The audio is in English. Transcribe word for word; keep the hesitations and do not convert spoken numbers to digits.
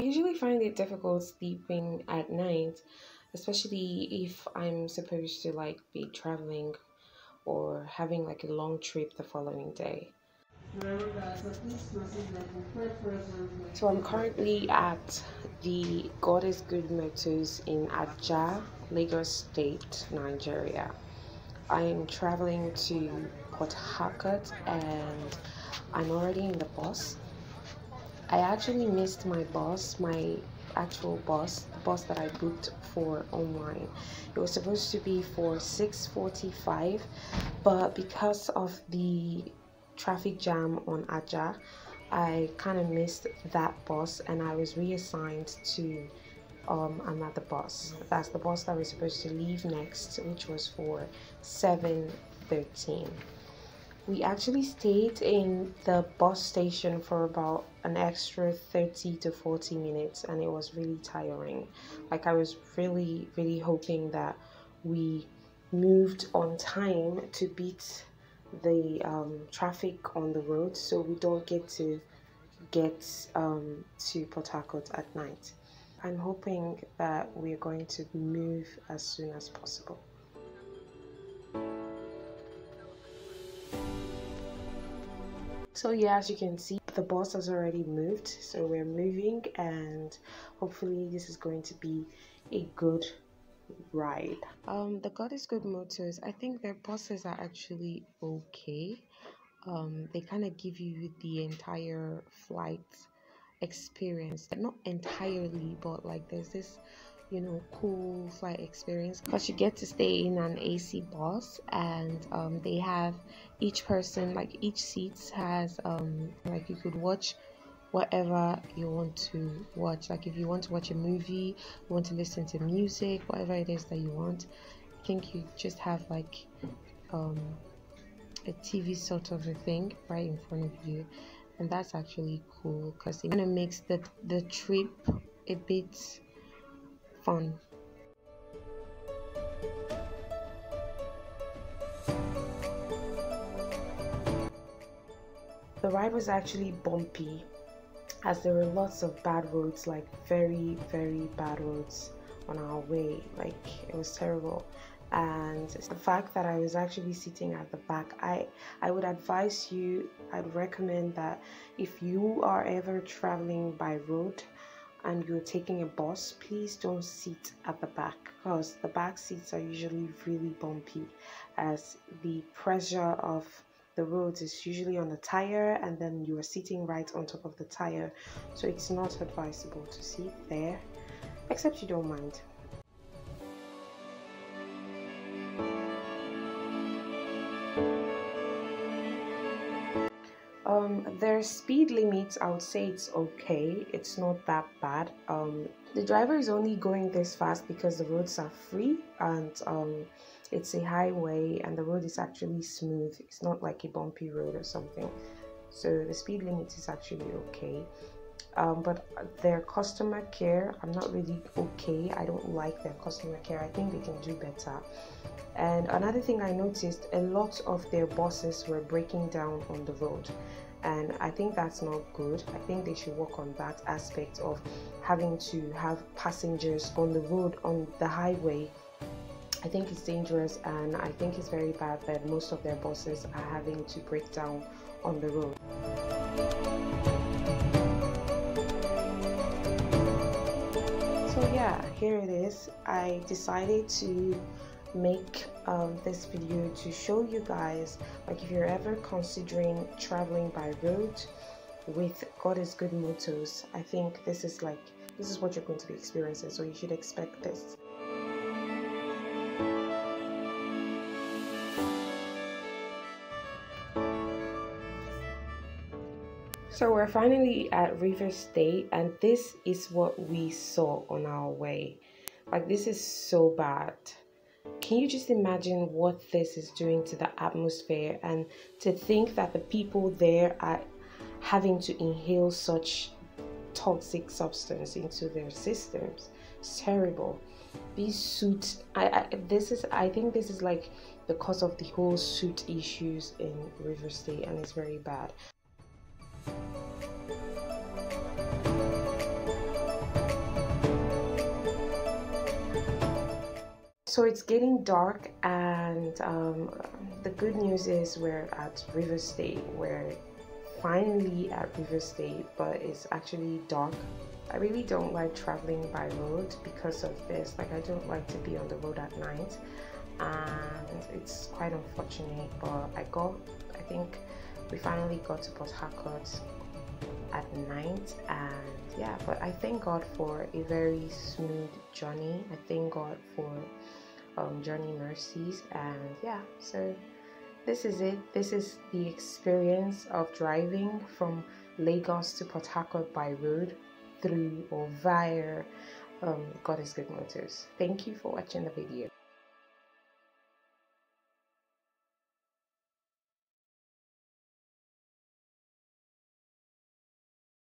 I usually find it difficult sleeping at night, especially if I'm supposed to like be traveling or having like a long trip the following day. So I'm currently at the God Is Good Motors in Ajah, Lagos State, Nigeria. I am traveling to Port Harcourt and I'm already in the bus. I actually missed my bus, my actual bus, the bus that I booked for online. It was supposed to be for six forty-five, but because of the traffic jam on Ajah, I kind of missed that bus and I was reassigned to um, another bus. That's the bus that was supposed to leave next, which was for seven thirteen. We actually stayed in the bus station for about an extra thirty to forty minutes and it was really tiring. Like, I was really, really hoping that we moved on time to beat the um, traffic on the road so we don't get to get um, to Port Harcourt at night. I'm hoping that we're going to move as soon as possible. So yeah, as you can see, the bus has already moved, so we're moving and hopefully this is going to be a good ride. Um, the God Is Good Motors, I think their buses are actually okay. Um, they kind of give you the entire flight experience. Not entirely, but like there's this, you know, cool flight experience because you get to stay in an A C bus and um, they have each person, like each seats has um, like you could watch whatever you want to watch. Like if you want to watch a movie, you want to listen to music, whatever it is that you want. I think you just have like um, a T V sort of a thing right in front of you, and that's actually cool because it kind of makes the, the trip a bit fun. The ride was actually bumpy as there were lots of bad roads, like very, very bad roads on our way. Like, it was terrible. And the fact that I was actually sitting at the back, I, I would advise you, I'd recommend that if you are ever traveling by road and you're taking a bus, please don't sit at the back because the back seats are usually really bumpy as the pressure of the roads is usually on the tire and then you are sitting right on top of the tire, so it's not advisable to sit there except you don't mind. Um, their speed limits, I would say it's okay, it's not that bad. Um, the driver is only going this fast because the roads are free and um, it's a highway and the road is actually smooth. It's not like a bumpy road or something. So the speed limit is actually okay. Um, but their customer care, I'm not really okay. I don't like their customer care. I think they can do better. And another thing I noticed, a lot of their buses were breaking down on the road. And I think that's not good. I think they should work on that aspect of having to have passengers on the road, on the highway. I think it's dangerous and I think it's very bad that most of their buses are having to break down on the road. So yeah, here it is. I decided to make um, this video to show you guys, like if you're ever considering traveling by road with God Is Good Motors, I think this is like, this is what you're going to be experiencing, so you should expect this. So we're finally at Rivers State and this is what we saw on our way. Like, this is so bad. Can you just imagine what this is doing to the atmosphere, and to think that the people there are having to inhale such toxic substance into their systems? It's terrible. These soot, I, I, this is, I think this is like the cause of the whole soot issues in Rivers State and it's very bad. So it's getting dark, and um, the good news is we're at Rivers State. We're finally at Rivers State, but it's actually dark. I really don't like traveling by road because of this. Like, I don't like to be on the road at night, and it's quite unfortunate. But I got, I think we finally got to Port Harcourt at night, and yeah, but I thank God for a very smooth journey. I thank God for um, journey mercies, and yeah, so this is it. This is the experience of driving from Lagos to Port Harcourt by road through or via um, God Is Good Motors. Thank you for watching the video.